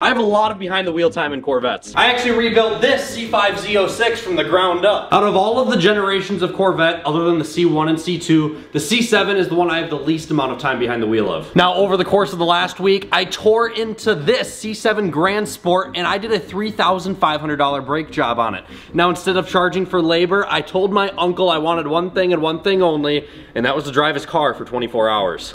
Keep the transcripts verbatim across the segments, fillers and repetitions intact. I have a lot of behind the wheel time in Corvettes. I actually rebuilt this C five Z oh six from the ground up. Out of all of the generations of Corvette, other than the C one and C two, the C seven is the one I have the least amount of time behind the wheel of. Now, over the course of the last week, I tore into this C seven Grand Sport and I did a three thousand five hundred dollar brake job on it. Now, instead of charging for labor, I told my uncle I wanted one thing and one thing only, and that was to drive his car for twenty-four hours.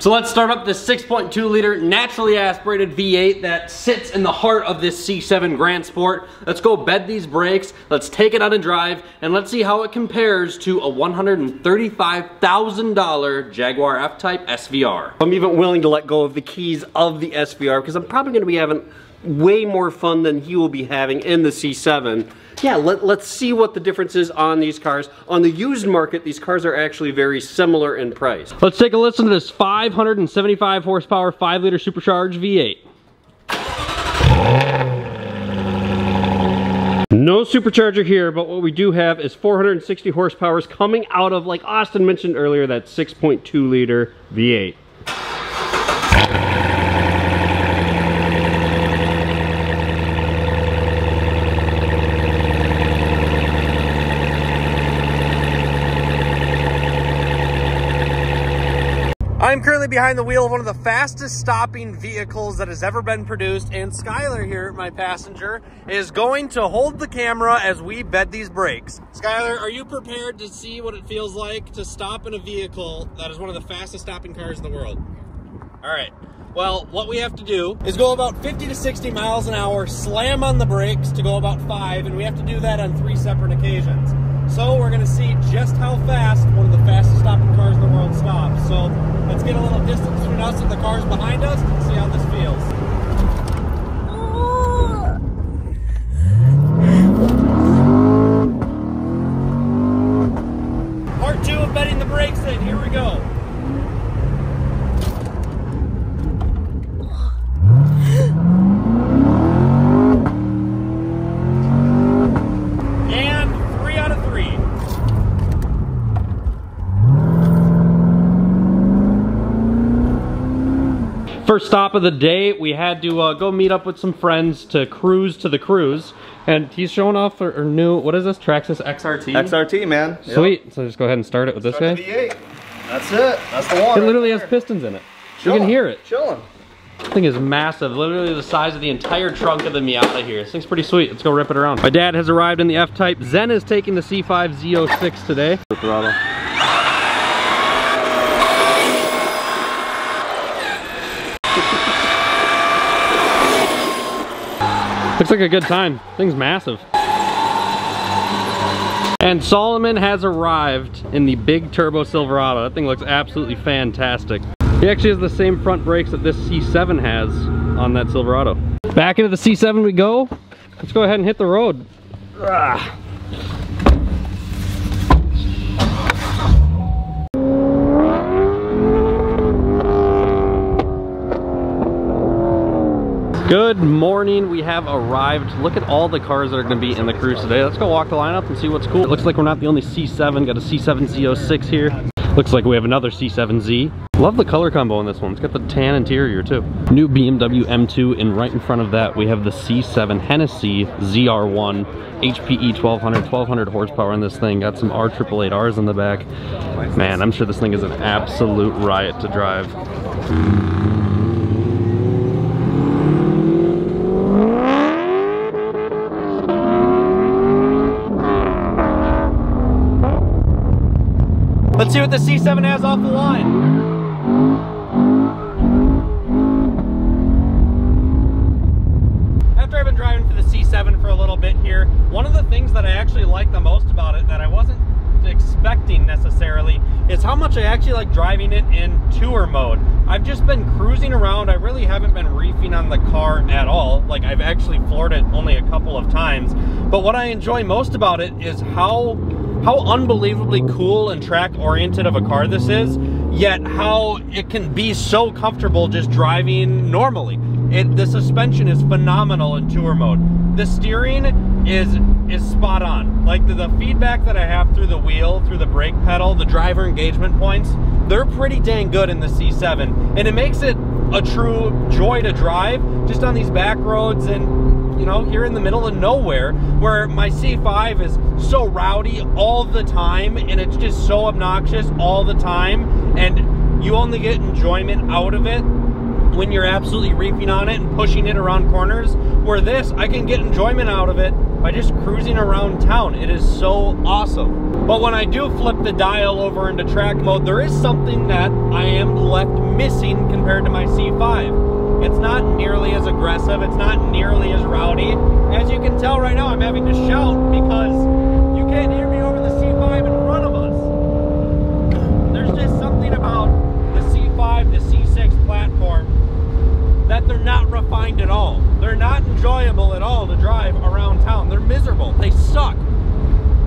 So let's start up this six point two liter naturally aspirated V eight that sits in the heart of this C seven Grand Sport. Let's go bed these brakes, let's take it out and drive, and let's see how it compares to a one hundred thirty-five thousand dollar Jaguar F-Type S V R. I'm even willing to let go of the keys of the S V R because I'm probably going to be having way more fun than he will be having in the C seven. Yeah, let, let's see what the difference is on these cars. On the used market, these cars are actually very similar in price. Let's take a listen to this five hundred seventy-five horsepower, five liter supercharged V eight. No supercharger here, but what we do have is four hundred sixty horsepower coming out of, like Austin mentioned earlier, that six point two liter V eight. I'm currently behind the wheel of one of the fastest stopping vehicles that has ever been produced, and Skylar here, my passenger, is going to hold the camera as we bed these brakes. Skylar, are you prepared to see what it feels like to stop in a vehicle that is one of the fastest stopping cars in the world? All right. Well, what we have to do is go about fifty to sixty miles an hour, slam on the brakes to go about five, and we have to do that on three separate occasions. So we're going to see just how fast one of the fastest stopping cars in the world stops. So let's get a little distance between us and the cars behind us and see how this feels. Oh. Part two of bedding the brakes in. Here we go. First stop of the day, we had to uh, go meet up with some friends to cruise to the cruise, and he's showing off our, our new, what is this, Traxxas X R T? X R T, man. Sweet. Yep. So just go ahead and start it with start this guy. V eight. That's it. That's the one. It literally right has pistons in it. Chillin'. You can hear it. Chilling. This thing is massive, literally the size of the entire trunk of the Miata here. This thing's pretty sweet. Let's go rip it around. My dad has arrived in the F-Type. Zen is taking the C five Z oh six today. Silverado. Looks like a good time. Thing's massive. And Solomon has arrived in the big turbo Silverado. That thing looks absolutely fantastic. He actually has the same front brakes that this C seven has on that Silverado. Back into the C seven we go. Let's go ahead and hit the road. Ugh. Good morning, we have arrived. Look at all the cars that are gonna be in the cruise today. Let's go walk the lineup and see what's cool. It looks like we're not the only C seven, got a C seven Z oh six here. Looks like we have another C seven Z. Love the color combo in this one. It's got the tan interior too. New B M W M two, and right in front of that we have the C seven Hennessey Z R one. H P E twelve hundred, twelve hundred horsepower in this thing. Got some R eight eight eight Rs in the back. Man, I'm sure this thing is an absolute riot to drive. Let's see what the C seven has off the line. After I've been driving for the C seven for a little bit here, one of the things that I actually like the most about it that I wasn't expecting necessarily is how much I actually like driving it in tour mode. I've just been cruising around. I really haven't been reefing on the car at all. Like, I've actually floored it only a couple of times. But what I enjoy most about it is how how unbelievably cool and track oriented of a car this is, yet how it can be so comfortable just driving normally. It, the suspension is phenomenal in tour mode. The steering is is spot on. Like, the, the feedback that I have through the wheel, through the brake pedal, the driver engagement points, they're pretty dang good in the C seven. And it makes it a true joy to drive just on these back roads and, you know, here in the middle of nowhere, where my C five is so rowdy all the time and it's just so obnoxious all the time, and you only get enjoyment out of it when you're absolutely reaping on it and pushing it around corners. Where this, I can get enjoyment out of it by just cruising around town. It is so awesome. But when I do flip the dial over into track mode, there is something that I am left missing compared to my C five. It's not nearly as aggressive, it's not nearly as rowdy. As you can tell right now, I'm having to shout because you can't hear me over the C five in front of us. There's just something about the C five, the C six platform, that they're not refined at all. They're not enjoyable at all to drive around town. They're miserable, they suck.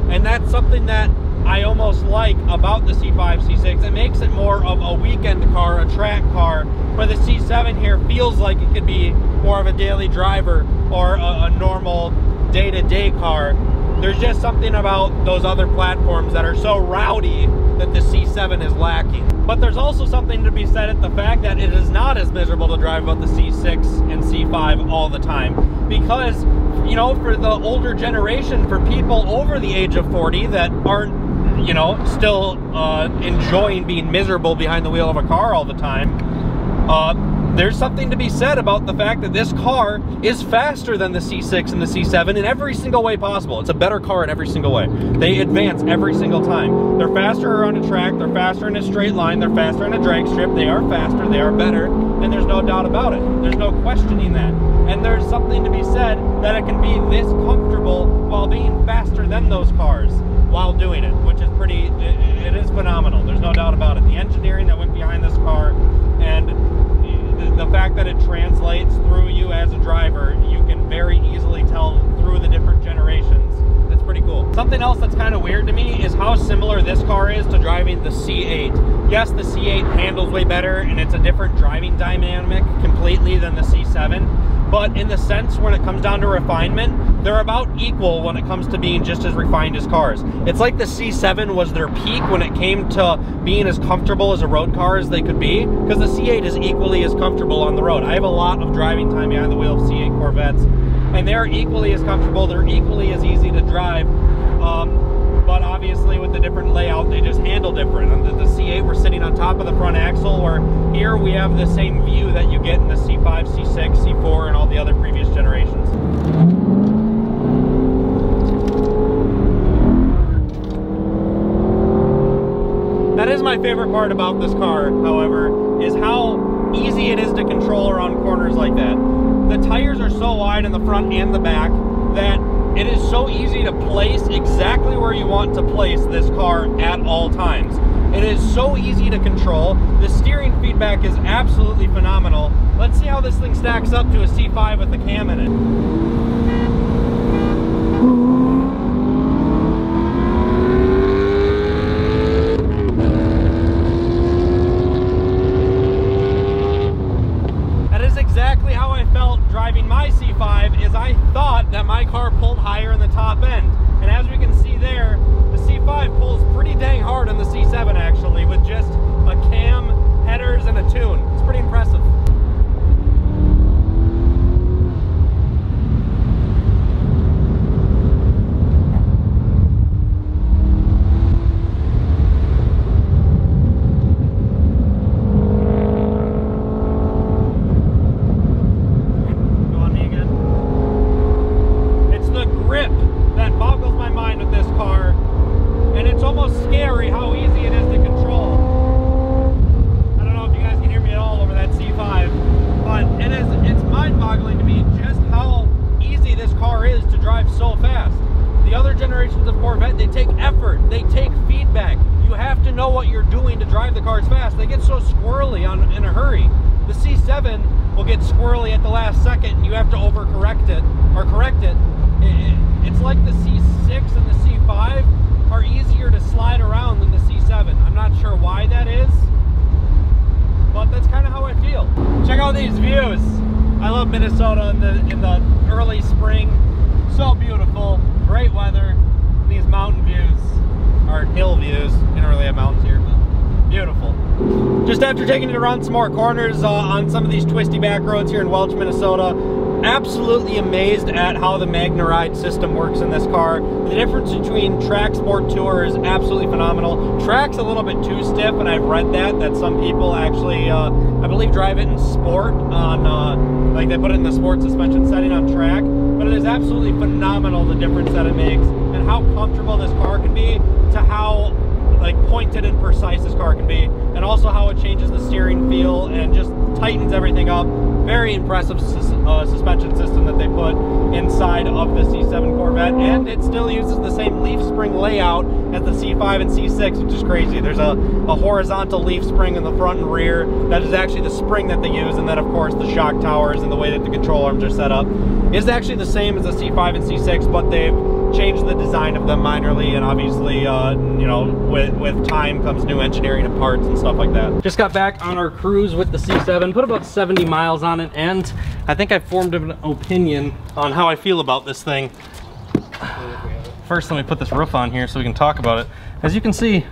And that's something that I almost like about the C five, C six. It makes it more of a weekend car, a track car, where the C seven here feels like it could be more of a daily driver or a, a normal day-to-day car. There's just something about those other platforms that are so rowdy that the C seven is lacking. But there's also something to be said at the fact that it is not as miserable to drive about the C six and C five all the time, because, you know, for the older generation, for people over the age of forty that aren't, you know, still uh, enjoying being miserable behind the wheel of a car all the time, uh, there's something to be said about the fact that this car is faster than the C six and the C seven in every single way possible. It's a better car in every single way. They advance every single time. They're faster around a track, they're faster in a straight line, they're faster in a drag strip, they are faster, they are better, and there's no doubt about it. There's no questioning that. And there's something to be said that it can be this comfortable while being faster than those cars while doing it, which is pretty, it, it is phenomenal. There's no doubt about it. The engineering that went behind this car and the fact that it translates through you as a driver, you can very easily tell through the different generations. That's pretty cool. Something else that's kind of weird to me is how similar this car is to driving the C eight. Yes, the C eight handles way better and it's a different driving dynamic completely than the C seven, but in the sense when it comes down to refinement, they're about equal when it comes to being just as refined as cars. It's like the C seven was their peak when it came to being as comfortable as a road car as they could be, because the C eight is equally as comfortable on the road. I have a lot of driving time behind the wheel of C eight Corvettes, and they're equally as comfortable, they're equally as easy to drive, um, but obviously with the different layout, they just handle different. On the, the C eight, we're sitting on top of the front axle, where here we have the same view that you get in the C five, C six, C four, and all the other previous generations. That is my favorite part about this car, however, is how easy it is to control around corners like that. The tires are so wide in the front and the back that it is so easy to place exactly where you want to place this car at all times. It is so easy to control. The steering feedback is absolutely phenomenal. Let's see how this thing stacks up to a C five with the cam in it. That is exactly how I felt driving my C five. Is I thought that my car pulled higher in the top end, and as we can see there, the C five pulls pretty dang hard on the C seven actually, with just a cam, headers, and a tune. It's pretty impressive. Scary how easy it is to control. I don't know if you guys the cars fast, they get so squirrely on, in a hurry. The C seven will get squirrely at the last second and you have to overcorrect it or correct it. It's like the C six and the C five are easier to slide around than the C seven. I'm not sure why that is, but that's kind of how I feel. Check out these views. I love Minnesota in the, in the early spring. So beautiful, great weather. These mountain views, or hill views. You don't really have mountains here, but beautiful. Just after taking it around some more corners uh, on some of these twisty back roads here in Welch, Minnesota, absolutely amazed at how the MagnaRide system works in this car. The difference between track, sport, tour is absolutely phenomenal. Track's a little bit too stiff, and I've read that, that some people actually, uh, I believe, drive it in sport on, uh, like they put it in the sport suspension setting on track, but it is absolutely phenomenal the difference that it makes and how comfortable this car can be to how like pointed and precise this car can be, and also how it changes the steering feel and just tightens everything up. Very impressive uh, suspension system that they put inside of the C seven Corvette, and it still uses the same leaf spring layout as the C five and C six, which is crazy. There's a, a horizontal leaf spring in the front and rear. That is actually the spring that they use, and then of course the shock towers and the way that the control arms are set up is actually the same as the C five and C six, but they've changed the design of them minorly, and obviously uh, you know, with, with time comes new engineering and parts and stuff like that. Just got back on our cruise with the C seven, put about seventy miles on On it, and I think I formed an opinion on how I feel about this thing. First, let me put this roof on here so we can talk about it. As you can see,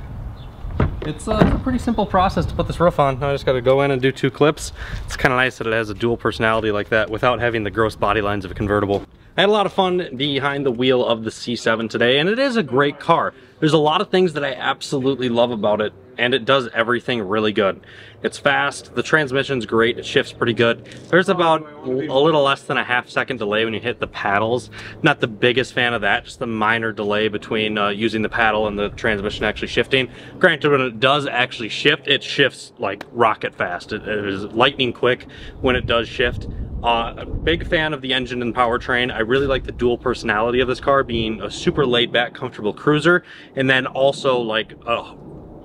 it's a pretty simple process to put this roof on. I just got to go in and do two clips. It's kind of nice that it has a dual personality like that without having the gross body lines of a convertible. I had a lot of fun behind the wheel of the C seven today, and it is a great car. There's a lot of things that I absolutely love about it, and it does everything really good. It's fast, the transmission's great, it shifts pretty good. There's about a little less than a half second delay when you hit the paddles. Not the biggest fan of that, just the minor delay between uh, using the paddle and the transmission actually shifting. Granted, when it does actually shift, it shifts like rocket fast. It, it is lightning quick when it does shift. Uh, a big fan of the engine and powertrain. I really like the dual personality of this car, being a super laid back, comfortable cruiser, and then also like a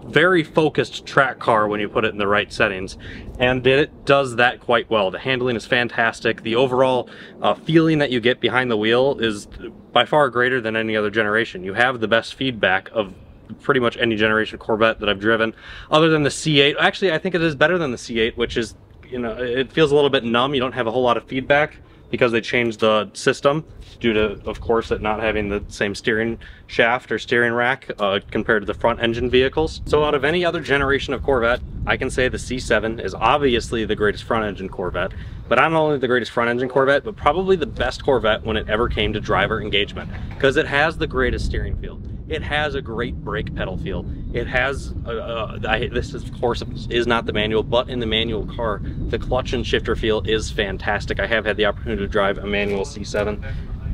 very focused track car when you put it in the right settings. And it does that quite well. The handling is fantastic. The overall uh, feeling that you get behind the wheel is by far greater than any other generation. You have the best feedback of pretty much any generation Corvette that I've driven, other than the C eight. Actually, I think it is better than the C eight, which is, you know, it feels a little bit numb. You don't have a whole lot of feedback because they changed the system due to, of course, it not having the same steering shaft or steering rack uh, compared to the front engine vehicles. So out of any other generation of Corvette, I can say the C seven is obviously the greatest front engine Corvette, but not only the greatest front engine Corvette, but probably the best Corvette when it ever came to driver engagement, because it has the greatest steering feel. It has a great brake pedal feel. It has, uh, I, this is, of course is not the manual, but in the manual car, the clutch and shifter feel is fantastic. I have had the opportunity to drive a manual C seven.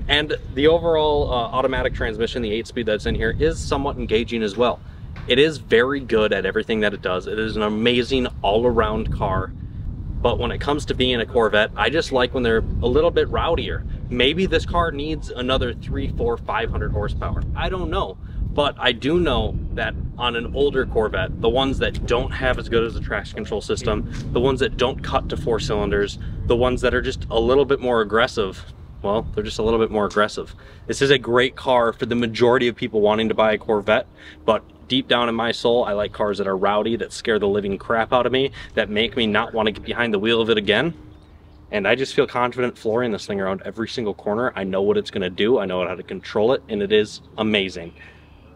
And the overall uh, automatic transmission, the eight speed that's in here, is somewhat engaging as well. It is very good at everything that it does. It is an amazing all around car. But when it comes to being a Corvette, I just like when they're a little bit rowdier. Maybe this car needs another three, four, five hundred horsepower. I don't know, but I do know that on an older Corvette, the ones that don't have as good as a traction control system, the ones that don't cut to four cylinders, the ones that are just a little bit more aggressive, well, they're just a little bit more aggressive. This is a great car for the majority of people wanting to buy a Corvette, but deep down in my soul, I like cars that are rowdy, that scare the living crap out of me, that make me not want to get behind the wheel of it again. And I just feel confident flooring this thing around every single corner. I know what it's going to do. I know how to control it, and it is amazing.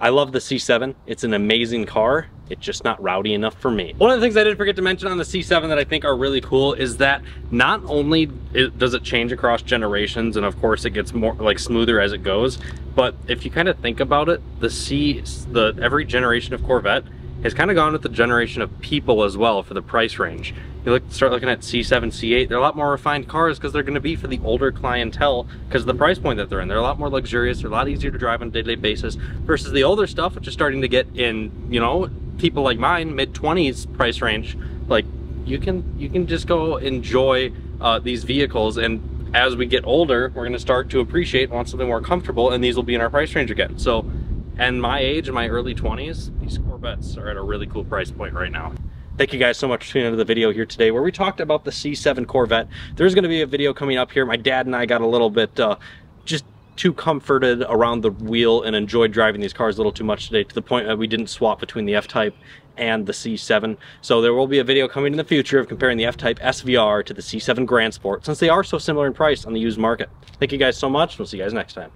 I love the C seven. It's an amazing car. It's just not rowdy enough for me. One of the things I did forget to mention on the C seven that I think are really cool is that not only does it change across generations, and of course it gets more like smoother as it goes, but if you kind of think about it, the C, the every generation of Corvette has kind of gone with the generation of people as well for the price range. You look, start looking at C seven, C eight, they're a lot more refined cars because they're going to be for the older clientele because of the price point that they're in. They're a lot more luxurious, they're a lot easier to drive on a day-to-day basis versus the older stuff, which is starting to get in, you know, people like mine, mid twenties price range. Like, you can, you can just go enjoy uh, these vehicles, and as we get older, we're going to start to appreciate, want something more comfortable, and these will be in our price range again. So, and my age, in my early twenties, these Corvettes are at a really cool price point right now. Thank you guys so much for tuning into the video here today where we talked about the C seven Corvette. There's going to be a video coming up here. My dad and I got a little bit uh, just too comforted around the wheel and enjoyed driving these cars a little too much today, to the point that we didn't swap between the F-Type and the C seven. So there will be a video coming in the future of comparing the F-Type S V R to the C seven Grand Sport, since they are so similar in price on the used market. Thank you guys so much. We'll see you guys next time.